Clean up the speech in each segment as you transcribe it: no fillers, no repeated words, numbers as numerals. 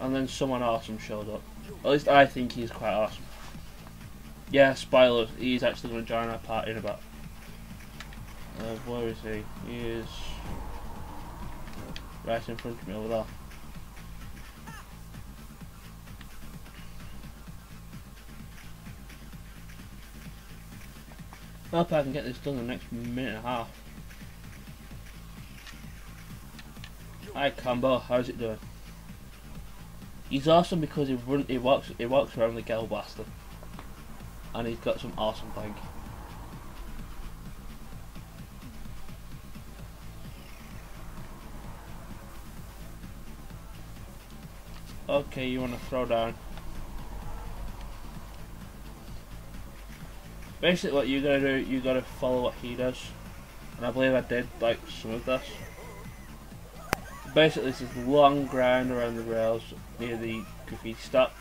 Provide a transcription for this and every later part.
And then someone awesome showed up. At least I think he's quite awesome. Yeah, Spyler, he's actually going to join our party in about... where is he? He is... right in front of me over there. I hope I can get this done in the next minute and a half. Hi Combo, how's it doing? He's awesome because he walks around the girl blaster. And he's got some awesome bank. Okay, you wanna throw down. Basically what you gotta do, you gotta follow what he does. And I believe I did like some of this. Basically this is long grind around the rails near the graffiti stop.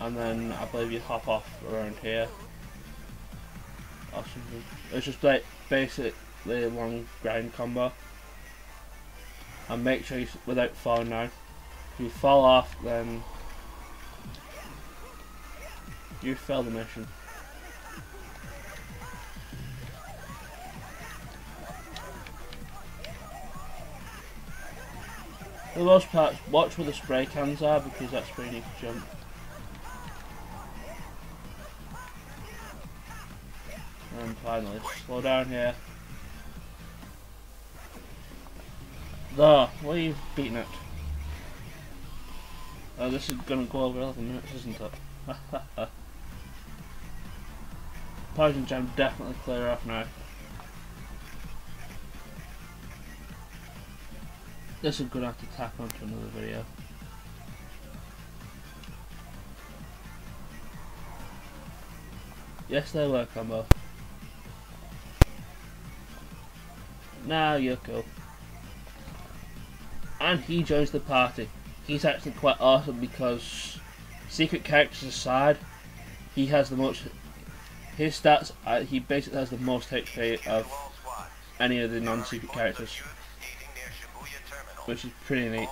And then I believe you hop off around here. Or something. It's just like basically a long grind combo. And make sure you without falling down. If you fall off then you fail the mission. For the most part, watch where the spray cans are because that's where you need to jump. And finally, slow down here. There, what are you beating at? Oh, this is going to go over 11 minutes, isn't it? Poison Jam definitely clear off now. This is going to have to tap onto another video. Yes, they were Combo. Now you're cool. And he joins the party. He's actually quite awesome because, secret characters aside, he has the most. His stats, he basically has the most HP of any of the non-secret characters, which is pretty neat.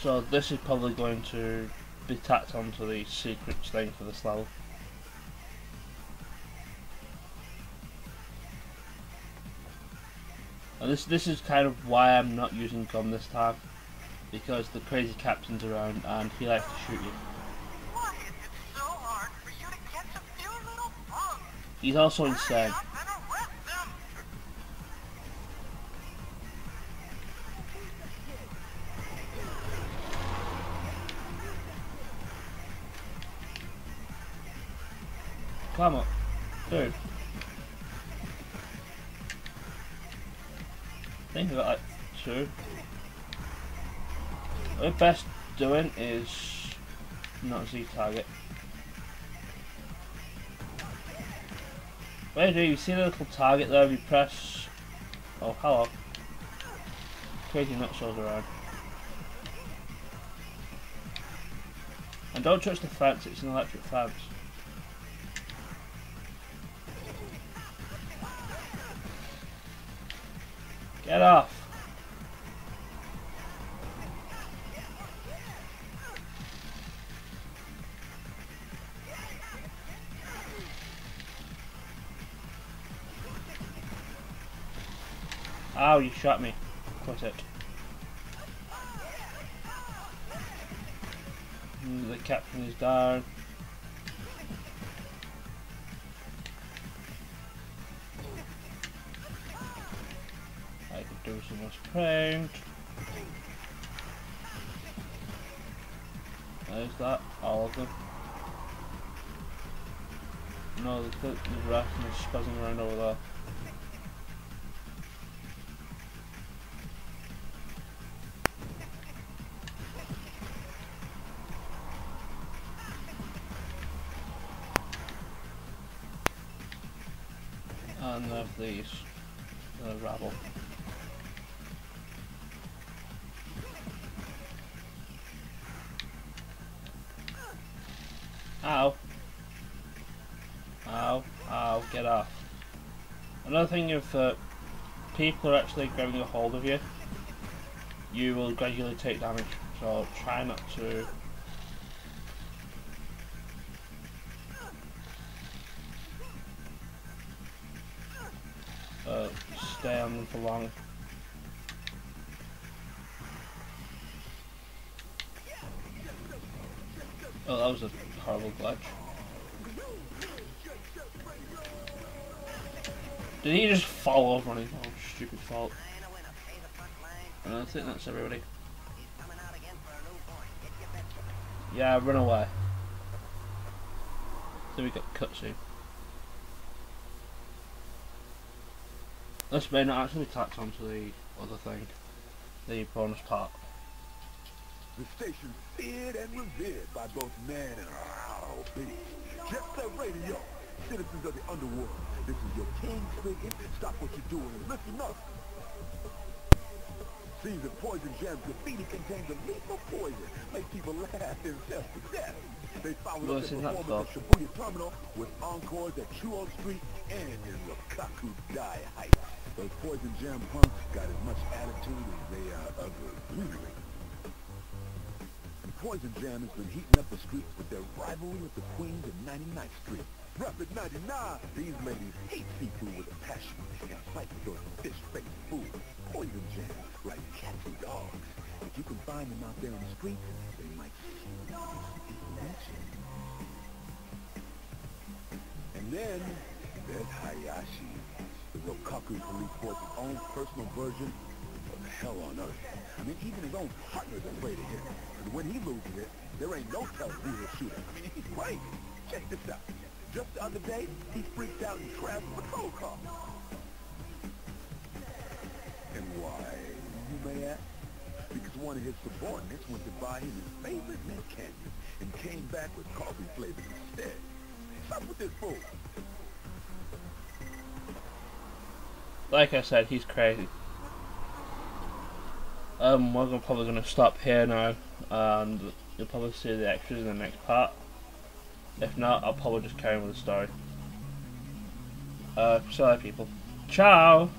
So this is probably going to be tacked onto the secrets thing for this level. And this is kind of why I'm not using gun this time. Because the crazy captain's around and he likes to shoot you. Why is it so hard for you to catch a few little bugs? He's also insane. Come on, dude. I think I got like two. What we're best doing is not Z target. Where do you see the little target there? If you press, oh hello, crazy nutshells around. And don't touch the fence; it's an electric fence. Get off. Ow, you shot me. Quit it. The captain is down. I could do some more spraying. There's that, all of them. No, the rat is spazzing around over there. And of these rabble. Ow. Ow, ow. get off. Another thing is that people are actually grabbing a hold of you, you will gradually take damage, so try not to. Stay on them for long. Oh, that was a horrible glitch. Did he just fall over on his own stupid fault? And I think that's everybody. Yeah, run away. So we got cutscene. This may not actually tacked onto the other thing, the bonus part. The station feared and revered by both man and our being. Jet Set Radio, citizens of the underworld. This is your king speaking. Stop what you're doing and listen up. Seems that Poison Jam's graffiti contains a lethal poison. Make people laugh and self-death. They followed up the performance at Shibuya Terminal with encores at Chuo Street and in Rokaku Heights. Those Poison Jam punks got as much attitude as they are ugly. Poison Jam has been heating up the streets with their rivalry with the Queens of 99th Street. Rapid 99! These ladies hate seafood with a passion and fight for fish-faced food. Poison Jam, like cats and dogs. If you can find them out there on the street, they might see you. And then, there's Hayashi, the Rokaku police force's own personal version of the hell on earth. I mean, even his own partners are afraid of him. And when he loses it, there ain't no telling who he'll shoot at. I mean, he's crazy. Check this out. Just the other day, he freaked out and crashed a patrol car. And why, you may ask? Because one of his subordinates went to buy him his favorite mint candy and came back with coffee flavor instead. Stop with this fool. Like I said, he's crazy. We're probably going to stop here now, and you'll probably see the extras in the next part. If not, I'll probably just carry on with the story. Sorry people. Ciao!